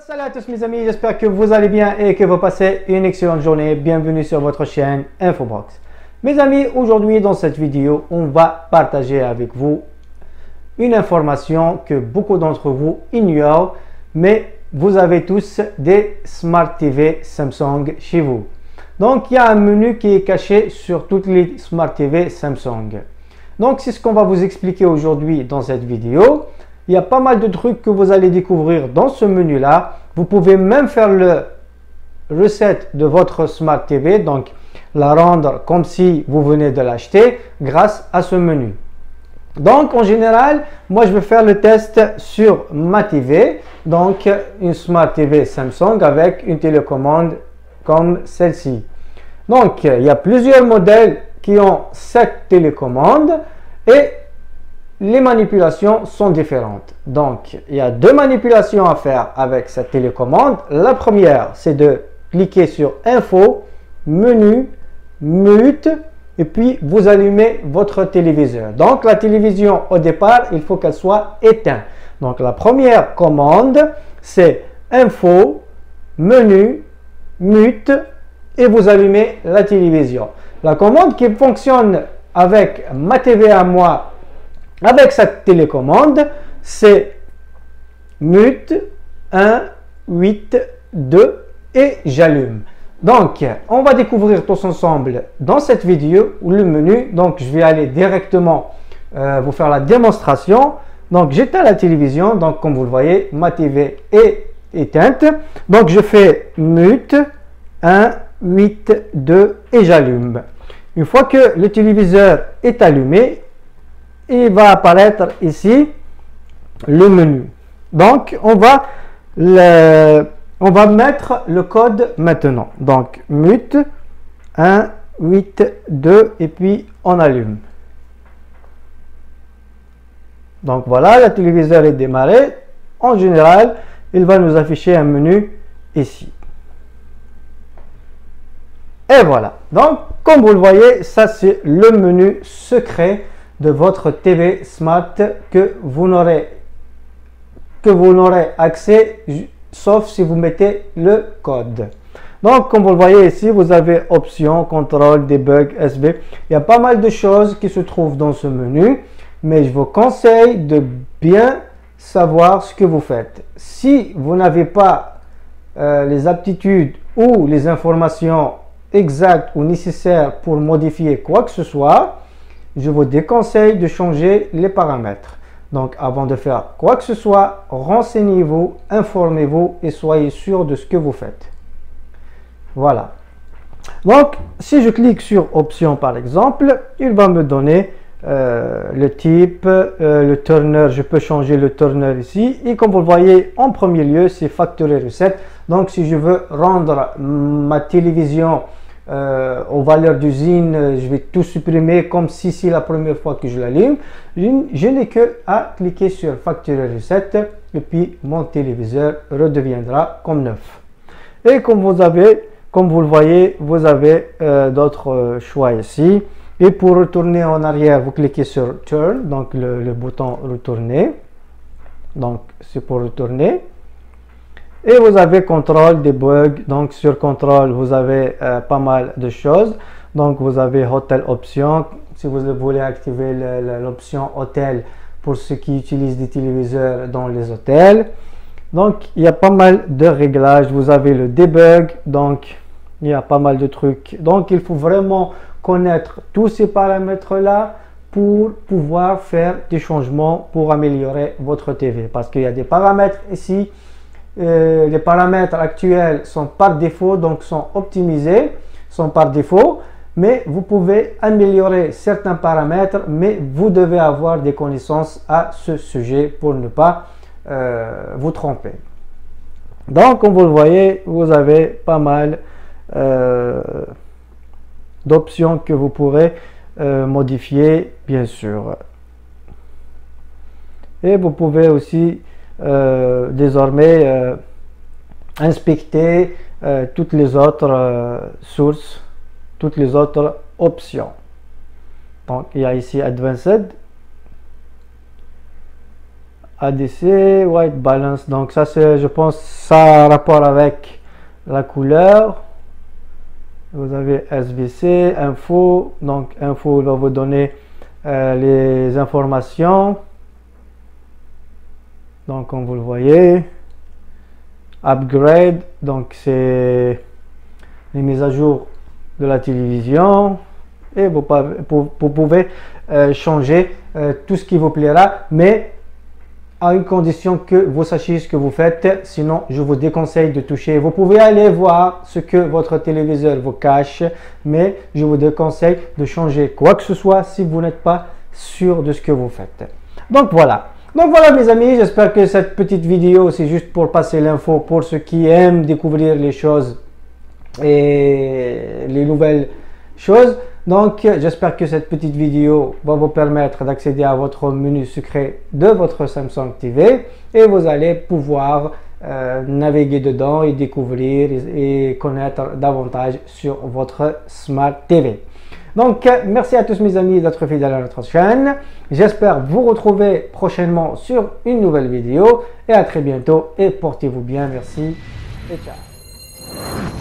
Salut à tous mes amis, j'espère que vous allez bien et que vous passez une excellente journée. Bienvenue sur votre chaîne Infobox. Mes amis, aujourd'hui dans cette vidéo, on va partager avec vous une information que beaucoup d'entre vous ignorent, mais vous avez tous des Smart TV Samsung chez vous. Donc il y a un menu qui est caché sur toutes les Smart TV Samsung. Donc c'est ce qu'on va vous expliquer aujourd'hui dans cette vidéo. Il y a pas mal de trucs que vous allez découvrir dans ce menu là. Vous pouvez même faire la recette de votre Smart TV, donc la rendre comme si vous venez de l'acheter grâce à ce menu. Donc en général, moi je vais faire le test sur ma TV, donc une Smart TV Samsung avec une télécommande comme celle-ci. Donc il y a plusieurs modèles qui ont cette télécommande et les manipulations sont différentes. Donc il y a deux manipulations à faire avec cette télécommande. La première, c'est de cliquer sur Info, Menu, Mute, et puis vous allumez votre téléviseur. Donc la télévision, au départ, il faut qu'elle soit éteinte. Donc la première commande, c'est Info, Menu, Mute, et vous allumez la télévision. La commande qui fonctionne avec ma TV à moi, avec cette télécommande, c'est mute 1, 8, 2 et j'allume. Donc, on va découvrir tous ensemble dans cette vidéo le menu. Donc, je vais aller directement vous faire la démonstration. Donc, j'éteins la télévision. Donc, comme vous le voyez, ma TV est éteinte. Donc, je fais mute 1, 8, 2 et j'allume. Une fois que le téléviseur est allumé, il va apparaître ici le menu. Donc on va mettre le code maintenant. Donc mute 1 8 2 et puis on allume. Donc voilà, le téléviseur est démarré. En général, il va nous afficher un menu ici. Et voilà. Donc comme vous le voyez, ça c'est le menu secret de votre TV Smart que vous n'aurez accès sauf si vous mettez le code. Donc comme vous le voyez ici, vous avez options, contrôle, debug, SV. Il y a pas mal de choses qui se trouvent dans ce menu, mais je vous conseille de bien savoir ce que vous faites. Si vous n'avez pas les aptitudes ou les informations exactes ou nécessaires pour modifier quoi que ce soit, je vous déconseille de changer les paramètres. Donc avant de faire quoi que ce soit, renseignez-vous, informez-vous et soyez sûr de ce que vous faites. Voilà. Donc si je clique sur options par exemple, il va me donner le type, le tourneur. Je peux changer le tourneur ici. Et comme vous le voyez, en premier lieu, c'est facturer recette. Donc si je veux rendre ma télévision aux valeurs d'usine, je vais tout supprimer comme si c'est la première fois que je l'allume. Je n'ai que à cliquer sur facturer recette et puis mon téléviseur redeviendra comme neuf. Et comme vous le voyez, vous avez d'autres choix ici. Et pour retourner en arrière, vous cliquez sur turn, donc le bouton retourner. Donc c'est pour retourner. Et vous avez contrôle, debug. Donc sur contrôle, vous avez pas mal de choses. Donc vous avez hôtel option. Si vous voulez activer l'option hôtel pour ceux qui utilisent des téléviseurs dans les hôtels. Donc il y a pas mal de réglages. Vous avez le debug. Donc il y a pas mal de trucs. Donc il faut vraiment connaître tous ces paramètres là pour pouvoir faire des changements pour améliorer votre TV. Parce qu'il y a des paramètres ici. Les paramètres actuels sont par défaut, donc sont optimisés, sont par défaut, mais vous pouvez améliorer certains paramètres, mais vous devez avoir des connaissances à ce sujet pour ne pas vous tromper. Donc comme vous le voyez, vous avez pas mal d'options que vous pourrez modifier bien sûr, et vous pouvez aussi désormais inspecter toutes les autres sources, toutes les autres options. Donc il y a ici Advanced, ADC, White Balance. Donc ça c'est, je pense, ça a rapport avec la couleur. Vous avez SVC, info, donc info va vous donner les informations. Donc comme vous le voyez, upgrade, donc c'est les mises à jour de la télévision. Et vous pouvez changer tout ce qui vous plaira, mais à une condition que vous sachiez ce que vous faites, sinon je vous déconseille de toucher. Vous pouvez aller voir ce que votre téléviseur vous cache, mais je vous déconseille de changer quoi que ce soit si vous n'êtes pas sûr de ce que vous faites. Donc voilà. Donc voilà mes amis, j'espère que cette petite vidéo, c'est juste pour passer l'info pour ceux qui aiment découvrir les choses et les nouvelles choses. Donc j'espère que cette petite vidéo va vous permettre d'accéder à votre menu secret de votre Samsung TV et vous allez pouvoir naviguer dedans et découvrir et connaître davantage sur votre Smart TV. Donc merci à tous mes amis d'être fidèles à notre chaîne. J'espère vous retrouver prochainement sur une nouvelle vidéo et à très bientôt et portez-vous bien, merci et ciao.